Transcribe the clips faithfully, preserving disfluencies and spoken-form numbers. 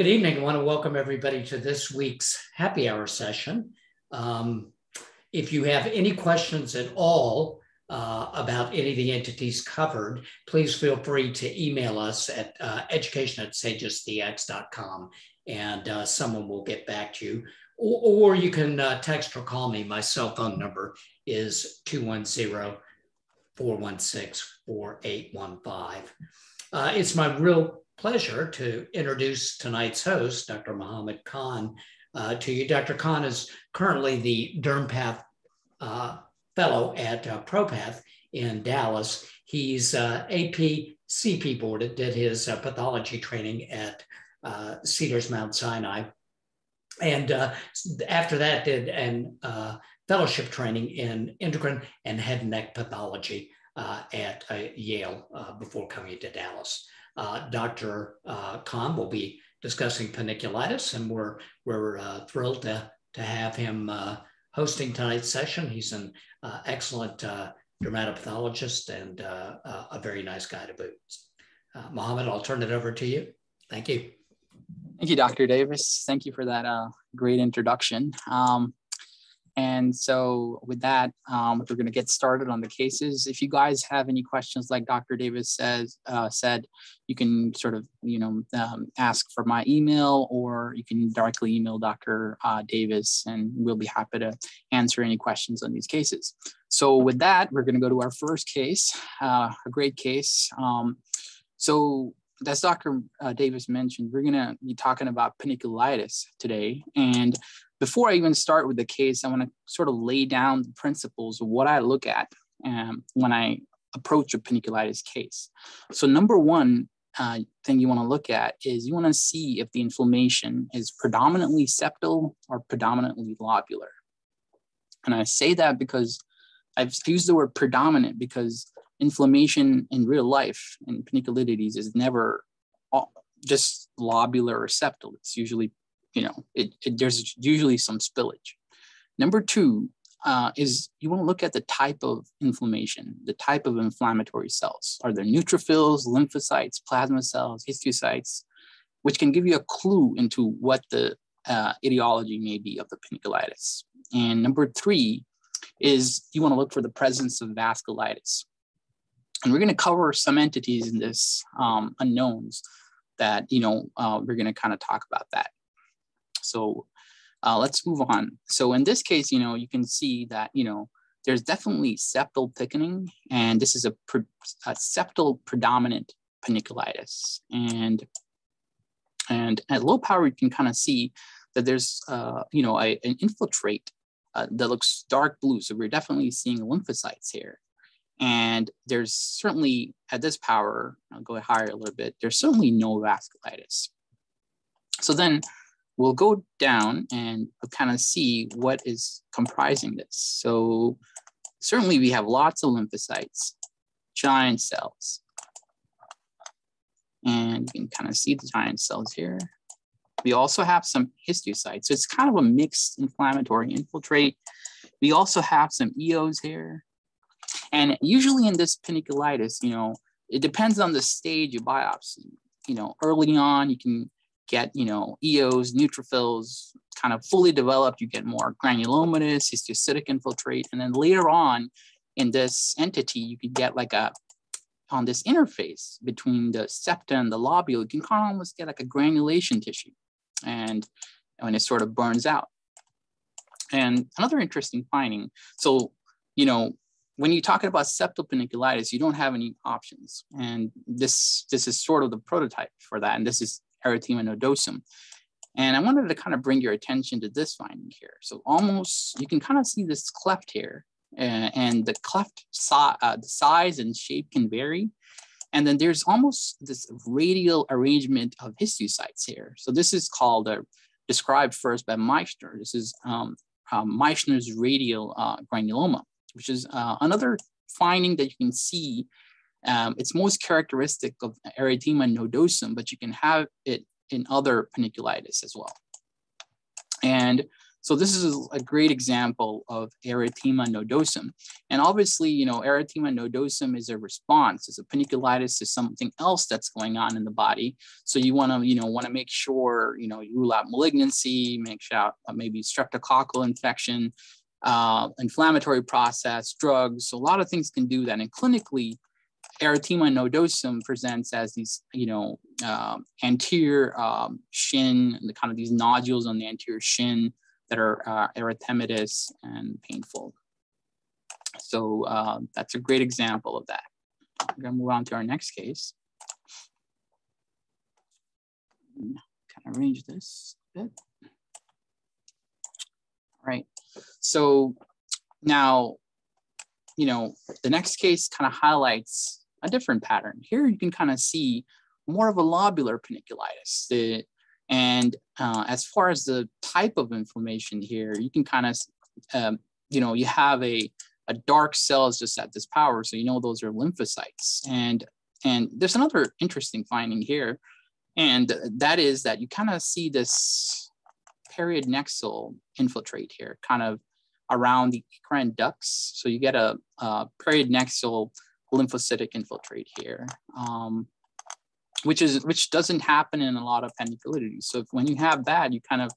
Good evening. I want to welcome everybody to this week's happy hour session. Um, if you have any questions at all uh, about any of the entities covered, please feel free to email us at uh, education at sagisdx dot com and uh, someone will get back to you. Or, or you can uh, text or call me. My cell phone number is two one zero, four one six, four eight one five. Uh, it's my real pleasure to introduce tonight's host, Doctor Mohammed Khan, uh, to you. Doctor Khan is currently the DermPath uh, fellow at uh, ProPath in Dallas. He's uh, A P C P boarded, did his uh, pathology training at uh, Cedars-Sinai, and uh, after that did an uh, fellowship training in endocrine and head and neck pathology uh, at uh, Yale uh, before coming to Dallas. Uh, Doctor Uh, Khan will be discussing panniculitis, and we're, we're uh, thrilled to, to have him uh, hosting tonight's session. He's an uh, excellent uh, dermatopathologist and uh, uh, a very nice guy to boot. Uh, Mohammed, I'll turn it over to you. Thank you. Thank you, Doctor Davis. Thank you for that uh, great introduction. Um, And so with that, um, we're going to get started on the cases. If you guys have any questions, like Doctor Davis says, uh, said, you can sort of, you know, um, ask for my email, or you can directly email Doctor Uh, Davis, and we'll be happy to answer any questions on these cases. So with that, we're going to go to our first case, uh, a great case. Um, so as Doctor Uh, Davis mentioned, we're going to be talking about panniculitis today. And before I even start with the case, I want to sort of lay down the principles of what I look at um, when I approach a panniculitis case. So number one uh, thing you want to look at is you want to see if the inflammation is predominantly septal or predominantly lobular. And I say that because I've used the word predominant, because inflammation in real life in panniculitis is never all, just lobular or septal. It's usually You know, it, it, there's usually some spillage. Number two uh, is you want to look at the type of inflammation, the type of inflammatory cells. Are there neutrophils, lymphocytes, plasma cells, histiocytes, which can give you a clue into what the uh, etiology may be of the panniculitis. And number three is you want to look for the presence of vasculitis. And we're going to cover some entities in this um, unknowns that, you know, uh, we're going to kind of talk about that. So uh, let's move on. So in this case, you know, you can see that, you know, there's definitely septal thickening, and this is a, pre a septal predominant panniculitis. And, and at low power, you can kind of see that there's, uh, you know, a, an infiltrate uh, that looks dark blue. So we're definitely seeing lymphocytes here. And there's certainly, at this power, I'll go higher a little bit, there's certainly no vasculitis. So then, we'll go down and kind of see what is comprising this. So certainly we have lots of lymphocytes, giant cells. And you can kind of see the giant cells here. We also have some histiocytes. So it's kind of a mixed inflammatory infiltrate. We also have some E Os here. And usually in this panniculitis, you know, it depends on the stage of biopsy. You know, early on, you can get, you know, E Os, neutrophils, kind of fully developed, you get more granulomatous, histiocytic infiltrate. And then later on in this entity, you could get like a, on this interface between the septa and the lobule, you can kind of almost get like a granulation tissue. And when it sort of burns out. And another interesting finding. So, you know, when you're talking about septal panniculitis, you don't have any options. And this, this is sort of the prototype for that. And this is erythema nodosum. And I wanted to kind of bring your attention to this finding here. So almost, you can kind of see this cleft here, uh, and the cleft si uh, the size and shape can vary. And then there's almost this radial arrangement of histiocytes here. So this is called, uh, described first by Meissner. This is um, uh, Meissner's radial uh, granuloma, which is uh, another finding that you can see. Um, it's most characteristic of erythema nodosum, but you can have it in other panniculitis as well. And So this is a great example of erythema nodosum. And obviously, you know, erythema nodosum is a response. It's a panniculitis is something else that's going on in the body. So you want to, you know, want to make sure, you know, you rule out malignancy, make sure out, uh, maybe streptococcal infection, uh, inflammatory process, drugs. So a lot of things can do that. And clinically, erythema nodosum presents as these, you know, uh, anterior um, shin, the kind of these nodules on the anterior shin that are uh, erythematous and painful. So uh, that's a great example of that. We're gonna move on to our next case. Kind of arrange this a bit. All right, so now, you know, the next case kind of highlights a different pattern. Here you can kind of see more of a lobular panniculitis. The, And uh, as far as the type of inflammation here, you can kind of, um, you know, you have a, a dark cells just at this power. So, you know, those are lymphocytes. And, and there's another interesting finding here. And that is that you kind of see this periodnexal infiltrate here, kind of around the afferent ducts. So you get a, a periodnexal lymphocytic infiltrate here. Um, Which is which doesn't happen in a lot of panniculitis. So if, when you have that, you kind of,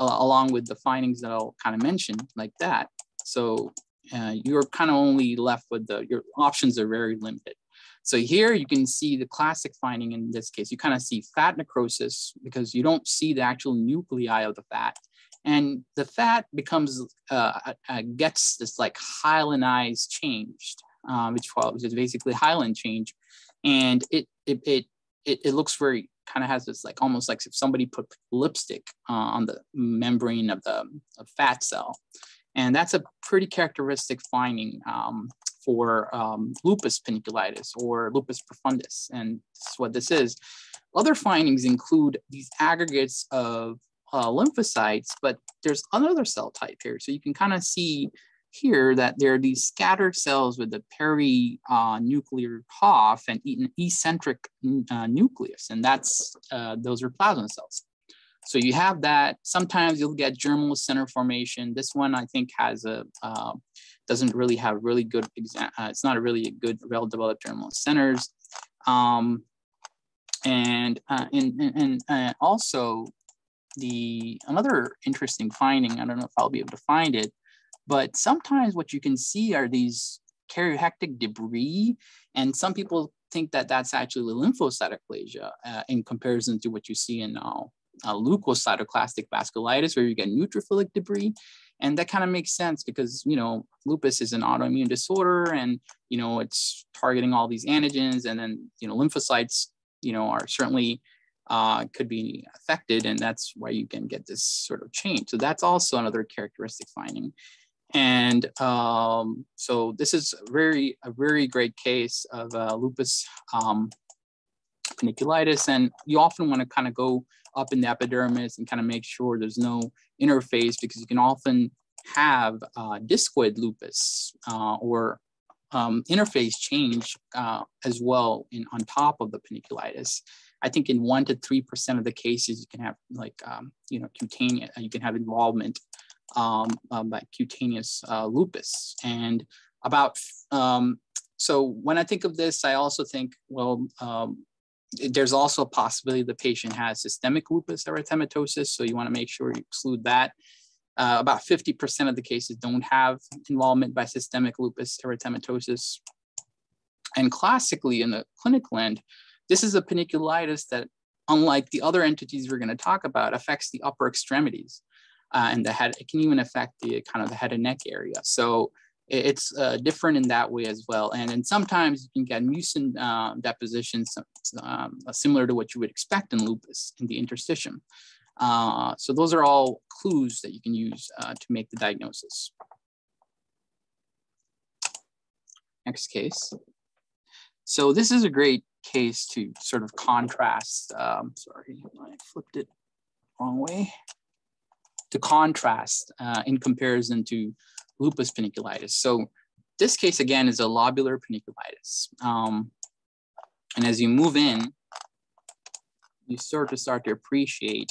uh, along with the findings that I'll kind of mention, like that. So uh, you're kind of only left with the your options are very limited. So here you can see the classic finding in this case. You kind of see fat necrosis because you don't see the actual nuclei of the fat, and the fat becomes uh, uh, gets this like hyalinized change, um, which is basically hyaline change, and it it it It, it looks very kind of has this like almost like if somebody put lipstick uh, on the membrane of the of fat cell. And that's a pretty characteristic finding um, for um, lupus panniculitis or lupus profundus. And this is what this is. Other findings include these aggregates of uh, lymphocytes, but there's another cell type here. So you can kind of see here that there are these scattered cells with the perinuclear uh, Hof and an eccentric uh, nucleus, and that's uh, those are plasma cells. So you have that. Sometimes you'll get germinal center formation. This one I think has a uh, doesn't really have really good. Uh, it's not a really a good well developed germinal centers, um, and, uh, and and and uh, also the another interesting finding. I don't know if I'll be able to find it. But sometimes what you can see are these karyohectic debris, and some people think that that's actually lymphocytoclasia uh, in comparison to what you see in uh, uh, leukocytoclastic vasculitis, where you get neutrophilic debris, and that kind of makes sense because you know lupus is an autoimmune disorder, and you know it's targeting all these antigens, and then you know lymphocytes, you know, are certainly. Uh, could be affected, and that's why you can get this sort of change. So that's also another characteristic finding. And um, so this is a very, a very great case of uh, lupus um, panniculitis, and you often want to kind of go up in the epidermis and kind of make sure there's no interface because you can often have uh, discoid lupus uh, or um, interface change uh, as well in on top of the panniculitis. I think in one to three percent of the cases, you can have like um, you know cutaneous, you can have involvement um, um, by cutaneous uh, lupus. And about um, so when I think of this, I also think well, um, there's also a possibility the patient has systemic lupus erythematosus, so you want to make sure you exclude that. Uh, about fifty percent of the cases don't have involvement by systemic lupus erythematosus. And classically in the clinical end. This is a panniculitis that, unlike the other entities we're going to talk about, affects the upper extremities uh, and the head. It can even affect the kind of the head and neck area. So it's uh, different in that way as well. And then sometimes you can get mucin uh, depositions um, similar to what you would expect in lupus in the interstitium. Uh, so those are all clues that you can use uh, to make the diagnosis. Next case. So this is a great case to sort of contrast, um, sorry, I flipped it wrong way, to contrast uh, in comparison to lupus panniculitis. So this case again is a lobular panniculitis. Um, and as you move in, you sort of start to appreciate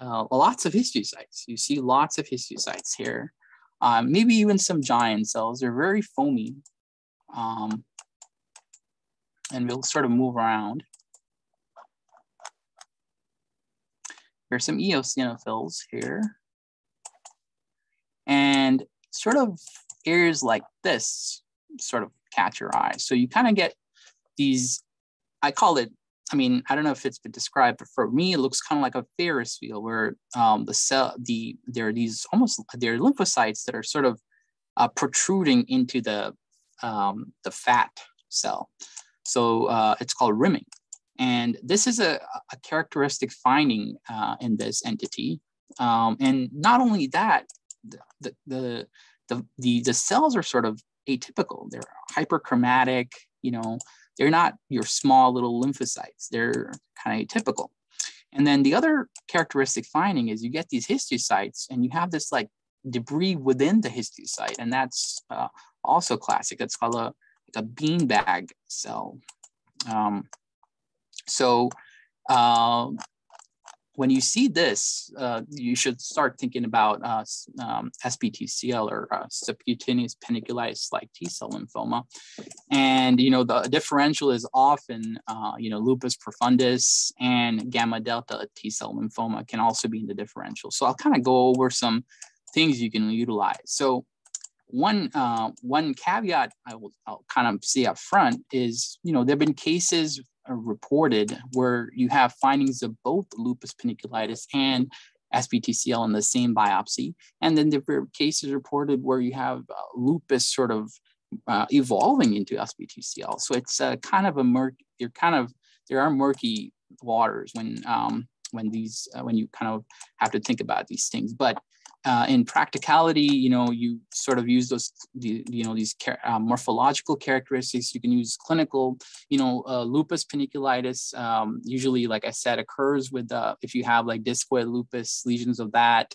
uh, lots of histiocytes. You see lots of histiocytes here, um, maybe even some giant cells. They're very foamy, um, and we'll sort of move around. There's some eosinophils here, and sort of areas like this sort of catch your eye. So you kind of get these, I call it, I mean, I don't know if it's been described, but for me, it looks kind of like a Ferris wheel where um, the cell, the there are these almost, there are lymphocytes that are sort of uh, protruding into the, um, the fat cell. So uh, it's called rimming. And this is a, a characteristic finding uh, in this entity. Um, and not only that, the, the, the, the, the cells are sort of atypical. They're hyperchromatic, you know, they're not your small little lymphocytes. They're kind of atypical. And then the other characteristic finding is you get these histiocytes and you have this like debris within the histiocyte. And that's uh, also classic. That's called a, a beanbag cell. Um, so uh, when you see this, uh, you should start thinking about uh, um, S P T C L or uh, subcutaneous panniculitis-like T-cell lymphoma. And, you know, the differential is often, uh, you know, lupus profundus and gamma delta T-cell lymphoma can also be in the differential. So I'll kind of go over some things you can utilize. So one, uh, one caveat I will I'll kind of see up front is, you know, there've been cases reported where you have findings of both lupus panniculitis and S P T C L in the same biopsy. And then there were cases reported where you have uh, lupus sort of uh, evolving into S P T C L. So it's uh, kind of a murky, you're kind of, there are murky waters when, um, when these, uh, when you kind of have to think about these things. But Uh, in practicality, you know, you sort of use those, the, you know, these uh, morphological characteristics. You can use clinical, you know, uh, lupus panniculitis. Um, usually, like I said, occurs with uh, if you have like discoid lupus, lesions of that.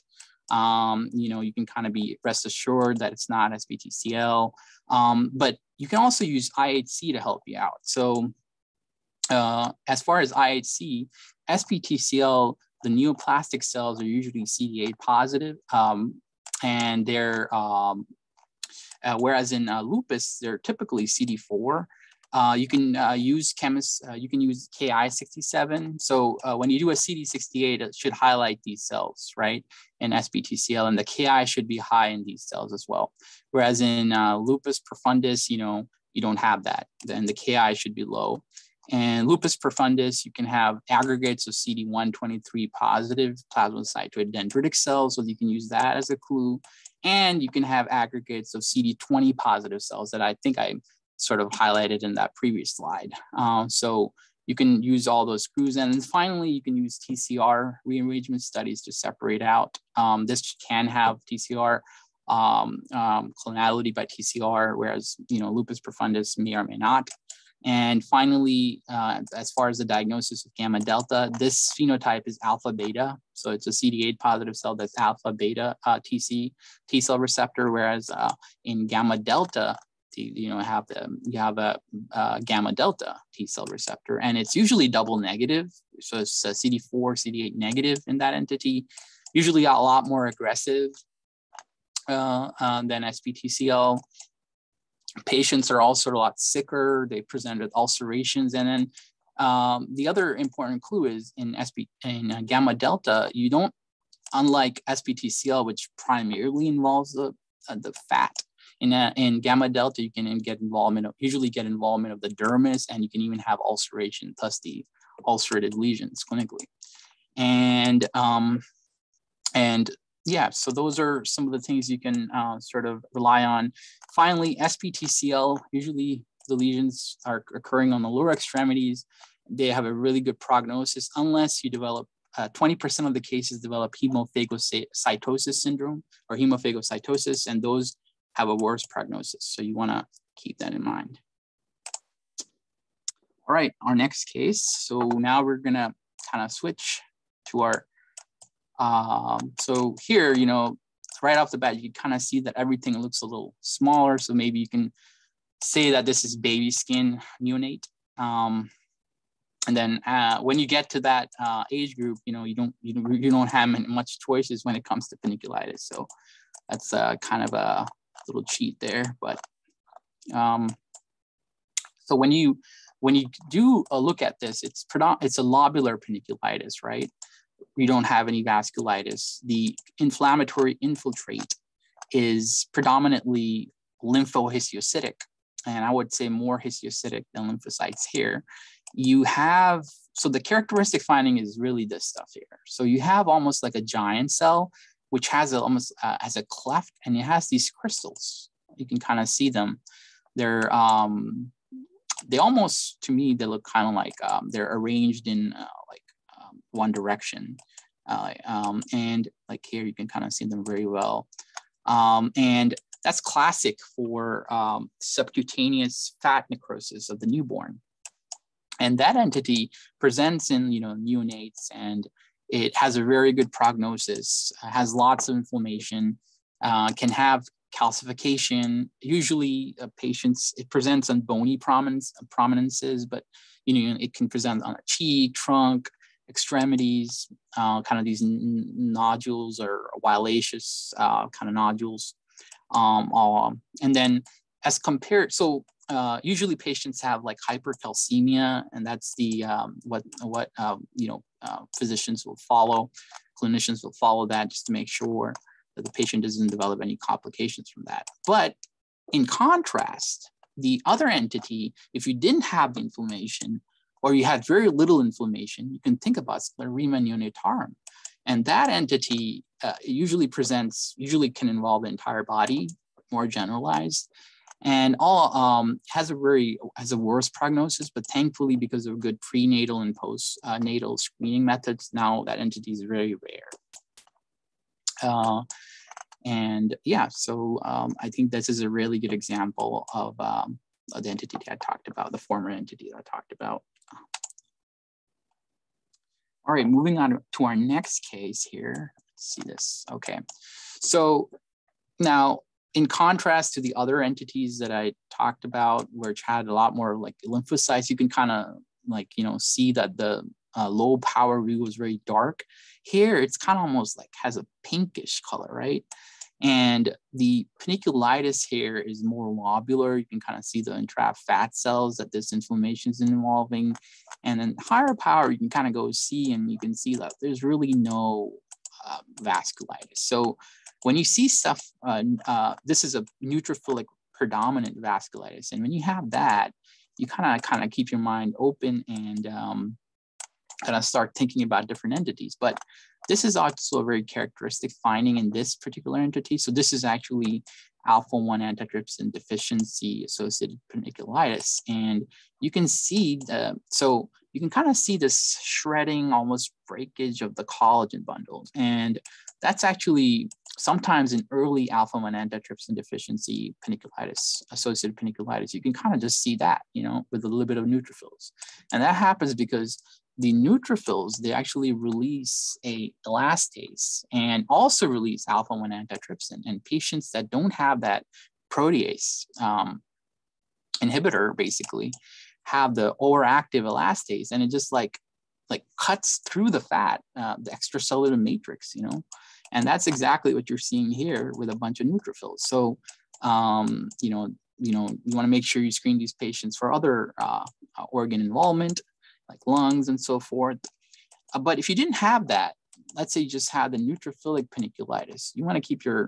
Um, you know, you can kind of be rest assured that it's not S P T C L. Um, but you can also use I H C to help you out. So, uh, as far as I H C, S P T C L. The neoplastic cells are usually C D eight positive, um, and they're, um, uh, whereas in uh, lupus, they're typically C D four. Uh, you can uh, use chemists, uh, you can use K I sixty-seven. So uh, when you do a C D sixty-eight, it should highlight these cells, right? In S P T C L, and the K I should be high in these cells as well. Whereas in uh, lupus profundus, you know, you don't have that, then the K I should be low. And lupus profundus, you can have aggregates of C D one twenty-three positive plasmacytoid dendritic cells, so you can use that as a clue. And you can have aggregates of C D twenty positive cells that I think I sort of highlighted in that previous slide. Um, so you can use all those clues. And then finally, you can use T C R rearrangement studies to separate out. Um, this can have T C R um, um, clonality by T C R, whereas, you know, lupus profundus may or may not. And finally, uh, as far as the diagnosis of gamma delta, this phenotype is alpha beta. So it's a C D eight positive cell that's alpha beta uh, T C, T cell receptor, whereas uh, in gamma delta, you know, have the, you have a, a gamma delta T cell receptor, and it's usually double negative. So it's a C D four, C D eight negative in that entity, usually a lot more aggressive uh, um, than S P T C L. Patients are also a lot sicker. They present with ulcerations. And then um, the other important clue is in S P, in uh, gamma delta, you don't, unlike S P T C L, which primarily involves the, uh, the fat, in, uh, in gamma delta, you can get involvement of, usually get involvement of the dermis, and you can even have ulceration, thus the ulcerated lesions clinically. And, um, and yeah, so those are some of the things you can uh, sort of rely on. Finally, S P T C L, usually the lesions are occurring on the lower extremities. They have a really good prognosis unless you develop, uh, twenty percent of the cases develop hemophagocytosis syndrome or hemophagocytosis, and those have a worse prognosis. So you wanna keep that in mind. All right, our next case. So now we're gonna kind of switch to our Um, so here, you know, right off the bat, you kind of see that everything looks a little smaller. So maybe you can say that this is baby skin neonate. Um, And then uh, when you get to that uh, age group, you know, you don't, you don't, you don't have much choices when it comes to panniculitis. So that's uh, kind of a little cheat there. But um, so when you, when you do a look at this, it's it's a lobular panniculitis, right? You don't have any vasculitis. The inflammatory infiltrate is predominantly lymphohistiocytic, and I would say more histiocytic than lymphocytes here. You have, so the characteristic finding is really this stuff here. So you have almost like a giant cell, which has a, almost uh, has a cleft, and it has these crystals. You can kind of see them. They're, um, they almost, to me, they look kind of like um, they're arranged in uh, like um, one direction. Uh, um, and like here, you can kind of see them very well. Um, and that's classic for um, subcutaneous fat necrosis of the newborn. And that entity presents in, you know, neonates, and it has a very good prognosis, has lots of inflammation, uh, can have calcification. Usually uh, patients, it presents on bony prominence, prominences, but, you know, it can present on a cheek, trunk, extremities, uh, kind of these nodules or willaceous uh, kind of nodules. Um, um, and then as compared, so Uh, usually patients have like hypercalcemia, and that's the um, what what um, you know uh, physicians will follow, clinicians will follow that just to make sure that the patient doesn't develop any complications from that. But in contrast, the other entity, if you didn't have the inflammation or you had very little inflammation, you can think about sclerema neonatorum, and that entity uh, usually presents, usually can involve the entire body, more generalized. And all um, has a very has a worse prognosis, but thankfully, because of good prenatal and postnatal uh, screening methods, now that entity is very rare. Uh, and yeah, so um, I think this is a really good example of, um, of the entity that I talked about, the former entity that I talked about. All right, moving on to our next case here. Let's see this. Okay, so now, in contrast to the other entities that I talked about, which had a lot more like lymphocytes, you can kind of like, you know, see that the uh, low power view was very dark. Here, it's kind of almost like has a pinkish color, right? And the panniculitis here is more lobular. You can kind of see the entrapped fat cells that this inflammation is involving. And then higher power, you can kind of go see, and you can see that there's really no uh, vasculitis. So when you see stuff, uh, uh, this is a neutrophilic predominant vasculitis. And when you have that, you kind of kind of keep your mind open and um, kind of start thinking about different entities. But this is also a very characteristic finding in this particular entity. So this is actually alpha one antitrypsin deficiency associated panniculitis. And you can see the, so you can kind of see this shredding, almost breakage of the collagen bundles. And that's actually sometimes in early alpha one antitrypsin deficiency panniculitis, associated panniculitis, you can kind of just see that, you know, with a little bit of neutrophils. And that happens because the neutrophils, they actually release a elastase and also release alpha one antitrypsin. And patients that don't have that protease um, inhibitor basically have the overactive elastase, and it just like, like cuts through the fat, uh, the extracellular matrix, you know. And that's exactly what you're seeing here with a bunch of neutrophils. So, um, you know, you know, you want to make sure you screen these patients for other uh, organ involvement, like lungs and so forth. Uh, but if you didn't have that, let's say you just had the neutrophilic panniculitis, you want to keep your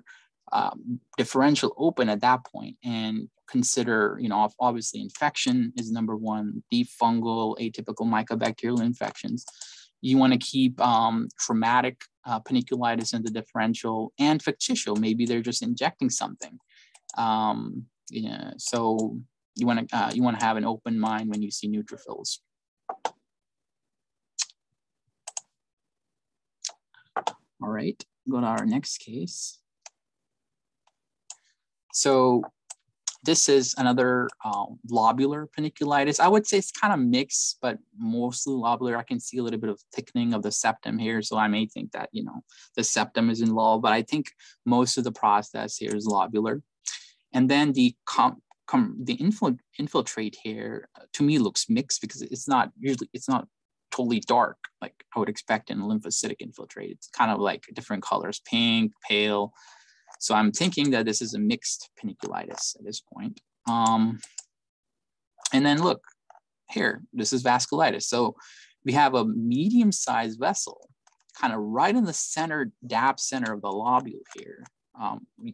um, differential open at that point and consider, you know, obviously infection is number one, deep fungal, atypical mycobacterial infections. You want to keep um, traumatic uh, panniculitis in the differential and fictitious. Maybe they're just injecting something. Um, yeah, so you want to uh, you want to have an open mind when you see neutrophils. All right, go to our next case. So this is another uh, lobular panniculitis. I would say it's kind of mixed, but mostly lobular. I can see a little bit of thickening of the septum here. So I may think that, you know, the septum is involved, but I think most of the process here is lobular. And then the com com the infil infiltrate here uh, to me looks mixed, because it's not usually, it's not totally dark like I would expect in lymphocytic infiltrate. It's kind of like different colors, pink, pale. So I'm thinking that this is a mixed panniculitis at this point. Um, and then look here, this is vasculitis. So we have a medium-sized vessel kind of right in the center, dab center of the lobule here. Um, we,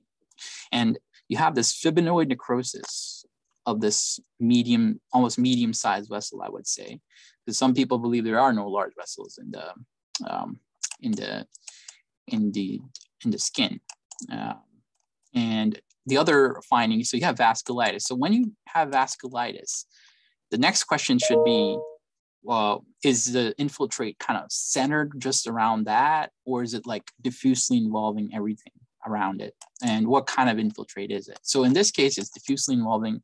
and you have this fibrinoid necrosis of this medium, almost medium-sized vessel, I would say. Because some people believe there are no large vessels in the um, in the in the in the skin. Uh, and the other finding, so you have vasculitis. So when you have vasculitis, the next question should be, well, is the infiltrate kind of centered just around that, or is it like diffusely involving everything around it? And what kind of infiltrate is it? So in this case, it's diffusely involving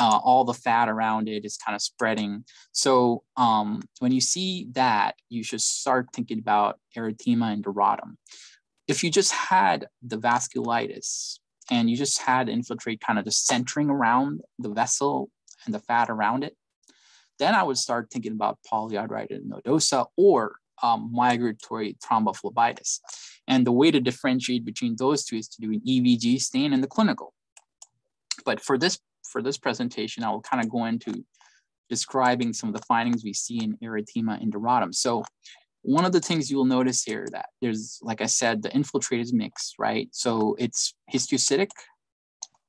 uh, all the fat around it is kind of spreading. So um, when you see that, you should start thinking about erythema induratum. If you just had the vasculitis and you just had infiltrate kind of just centering around the vessel and the fat around it, then I would start thinking about polyarteritis nodosa or um, migratory thrombophlebitis. And the way to differentiate between those two is to do an E V G stain and the clinical. But for this, for this presentation, I will kind of go into describing some of the findings we see in erythema induratum. So one of the things you will notice here that there's, like I said, the infiltrate is mixed, right? So it's histiocytic,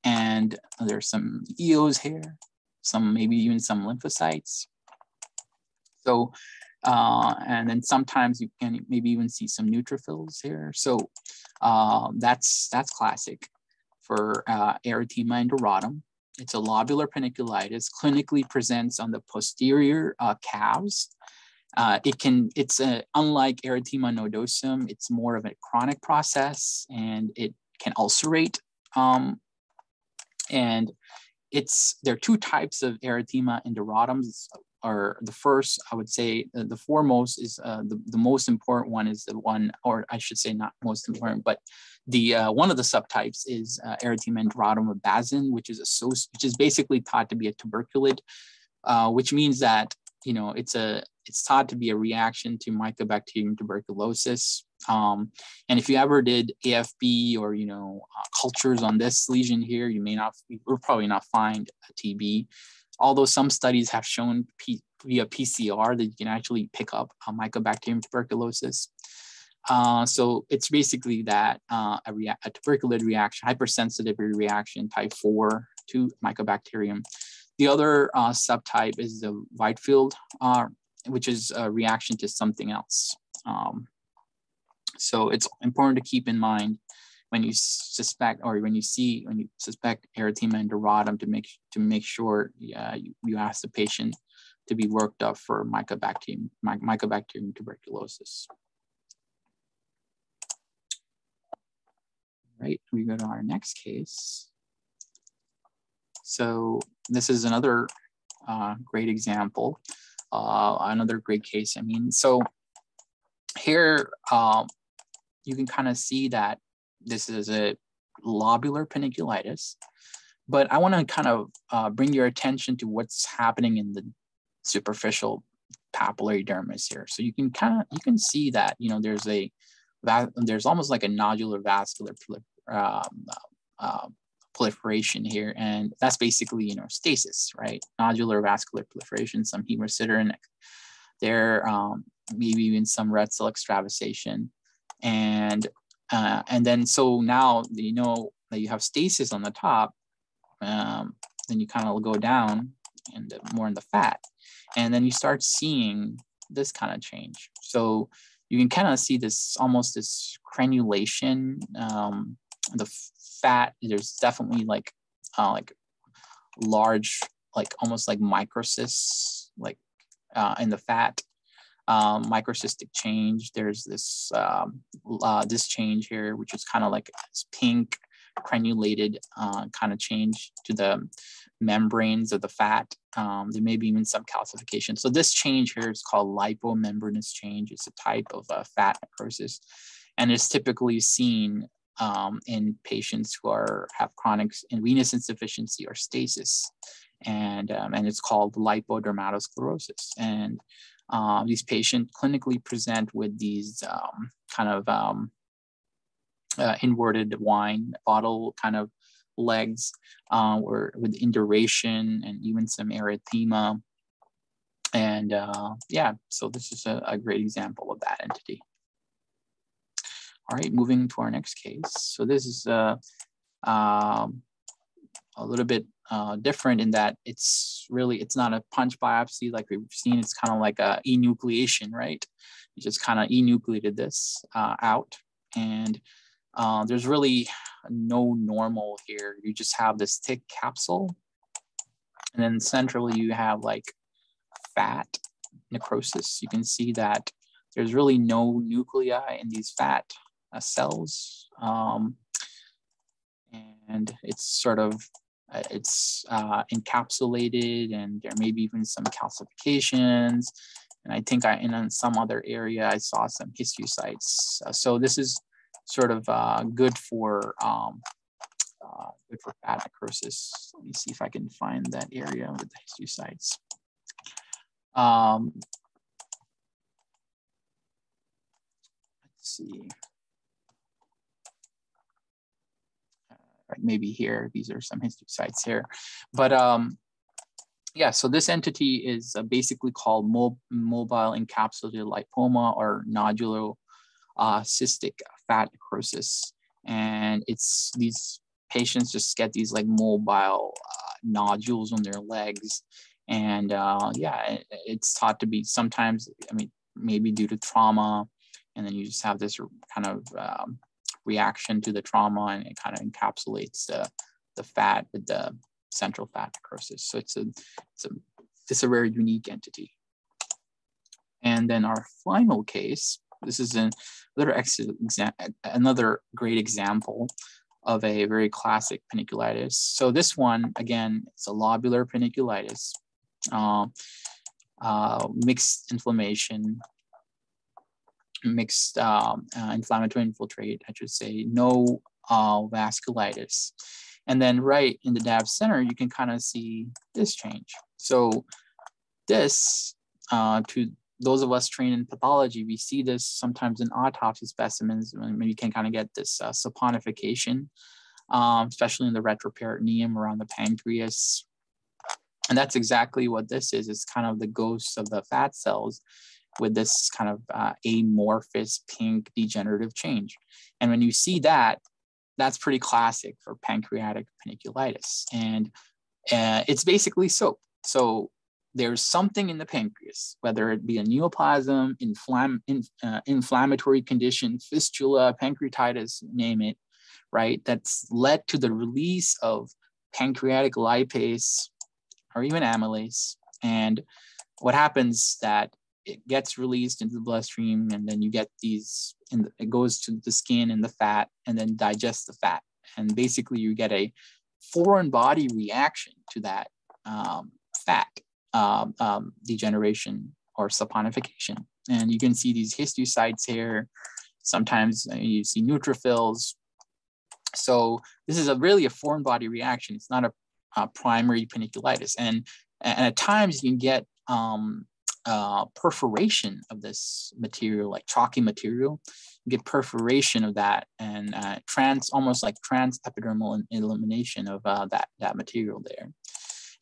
and there's some E Os here, some maybe even some lymphocytes. So, uh, and then sometimes you can maybe even see some neutrophils here. So uh, that's, that's classic for uh, erythema induratum. It's a lobular panniculitis, clinically presents on the posterior uh, calves. Uh, it can, it's a, unlike erythema nodosum, it's more of a chronic process, and it can ulcerate. Um, and it's, there are two types of erythema induratums, or the first, I would say, uh, the foremost is uh, the, the most important one is the one, or I should say not most important, but the uh, one of the subtypes is uh, erythema induratum bazin, which is, a, which is basically thought to be a tuberculid, uh, which means that, you know, it's a, it's thought to be a reaction to mycobacterium tuberculosis. Um, and if you ever did A F B or, you know, uh, cultures on this lesion here, you may not, you will probably not find a T B. Although some studies have shown P via P C R that you can actually pick up uh, mycobacterium tuberculosis. Uh, so it's basically that uh, a, rea a tuberculin reaction, hypersensitivity reaction type four to mycobacterium. The other uh, subtype is the Whitefield, uh, which is a reaction to something else. Um, so it's important to keep in mind when you suspect, or when you see, when you suspect erythema induratum, to make to make sure uh, you, you ask the patient to be worked up for mycobacterium, my, mycobacterium tuberculosis. All right, we go to our next case. So this is another uh, great example. Uh, another great case. I mean, so here um, you can kind of see that this is a lobular panniculitis, but I want to kind of uh, bring your attention to what's happening in the superficial papillary dermis here. So you can kind of, you can see that, you know, there's a, there's almost like a nodular vascular uh, uh, proliferation here, and that's basically, you know, stasis, right? Nodular vascular proliferation, some hemosiderin there, um, maybe even some red cell extravasation, and uh, and then so now you know that you have stasis on the top, um, then you kind of go down and more in the fat, and then you start seeing this kind of change. So you can kind of see this almost this crenulation. Um, the fat, there's definitely like uh, like large, like almost like microcysts, like uh, in the fat, um, microcystic change. There's this um, uh, this change here, which is kind of like pink crenulated uh, kind of change to the membranes of the fat. Um, there may be even some calcification. So this change here is called lipomembranous change. It's a type of uh, fat necrosis, and it's typically seen um, in patients who are have chronic venous insufficiency or stasis, and um, and it's called lipodermatosclerosis. And um, these patients clinically present with these um, kind of um, uh, inverted wine bottle kind of legs, uh, or with induration and even some erythema. And uh, yeah, so this is a, a great example of that entity. All right, moving to our next case. So this is uh, um, a little bit uh, different in that it's really, it's not a punch biopsy like we've seen. It's kind of like a enucleation, right? You just kind of enucleated this uh, out, and uh, there's really no normal here. You just have this thick capsule, and then centrally you have like fat necrosis. You can see that there's really no nuclei in these fat uh, cells, um, and it's sort of uh, it's uh, encapsulated, and there may be even some calcifications. And I think I and in some other area I saw some histiocytes. Uh, so this is sort of uh, good for um, uh, good for fat necrosis. Let me see if I can find that area with the histiocytes. Um, let's see, uh, maybe here, these are some histiocytes here, but um, yeah, so this entity is uh, basically called mo mobile encapsulated lipoma or nodular uh, cystic fat necrosis. And it's these patients just get these like mobile uh, nodules on their legs. And uh, yeah, it, it's thought to be sometimes, I mean, maybe due to trauma, and then you just have this kind of um, reaction to the trauma, and it kind of encapsulates the, the fat with the central fat necrosis. So it's a, it's a, it's a very unique entity. And then our final case, this is an, another, ex another great example of a very classic panniculitis. So this one, again, it's a lobular panniculitis. Uh, uh, mixed inflammation, mixed um, uh, inflammatory infiltrate, I should say, no uh, vasculitis. And then right in the D A B center, you can kind of see this change. So this, uh, to those of us trained in pathology, we see this sometimes in autopsy specimens, when you can kind of get this uh, saponification, um, especially in the retroperitoneum around the pancreas. And that's exactly what this is. It's kind of the ghosts of the fat cells with this kind of uh, amorphous pink degenerative change. And when you see that, that's pretty classic for pancreatic panniculitis. And uh, it's basically soap. So there's something in the pancreas, whether it be a neoplasm, inflam in, uh, inflammatory condition, fistula, pancreatitis, name it, right? That's led to the release of pancreatic lipase, or even amylase. And what happens that it gets released into the bloodstream, and then you get these, and it goes to the skin and the fat, and then digests the fat. And basically you get a foreign body reaction to that um, fat um, um, degeneration or saponification. And you can see these histiocytes here. Sometimes you see neutrophils. So this is a really a foreign body reaction. It's not a Uh, primary panniculitis, and, and at times you can get um, uh, perforation of this material, like chalky material. You get perforation of that, and uh, trans, almost like trans epidermal elimination of uh, that that material there.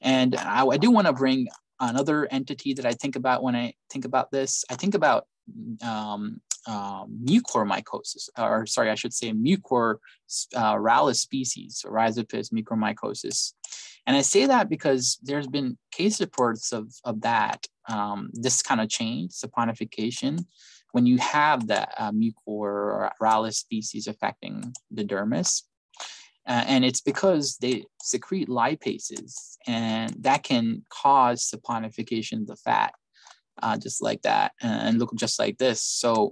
And I, I do want to bring another entity that I think about when I think about this. I think about um, um, mucormycosis, or sorry, I should say mucor uh, ralis species, rhizopus mucormycosis. And I say that because there's been case reports of, of that, um, this kind of change, saponification, when you have the uh, mucor ralis species affecting the dermis. Uh, and it's because they secrete lipases, and that can cause saponification of the fat, uh, just like that, and look just like this. So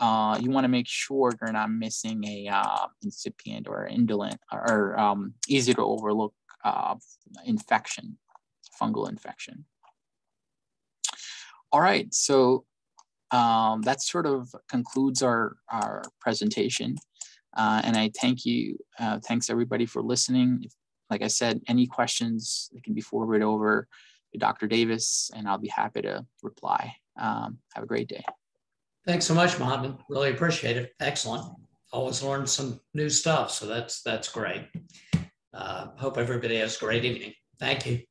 uh, you want to make sure you're not missing a uh, incipient or indolent or um, easy to overlook uh, infection, fungal infection. All right, so um, that sort of concludes our, our presentation. Uh, and I thank you. Uh, thanks everybody for listening. If, like I said, any questions that can be forwarded over to Doctor Davis, and I'll be happy to reply. Um, have a great day. Thanks so much, Mohammed. Really appreciate it. Excellent. Always learn some new stuff. So that's, that's great. Uh, hope everybody has a great evening. Thank you.